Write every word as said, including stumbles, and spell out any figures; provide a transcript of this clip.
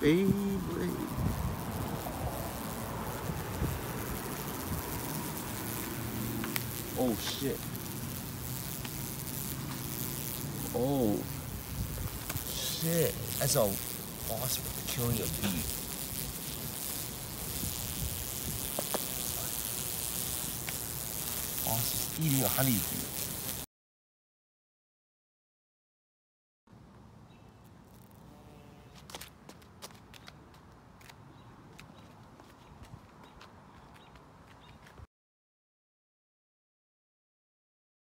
Beyblade. Oh shit. Oh shit. That's a boss with the killing of beat. Boss is eating a honey bee.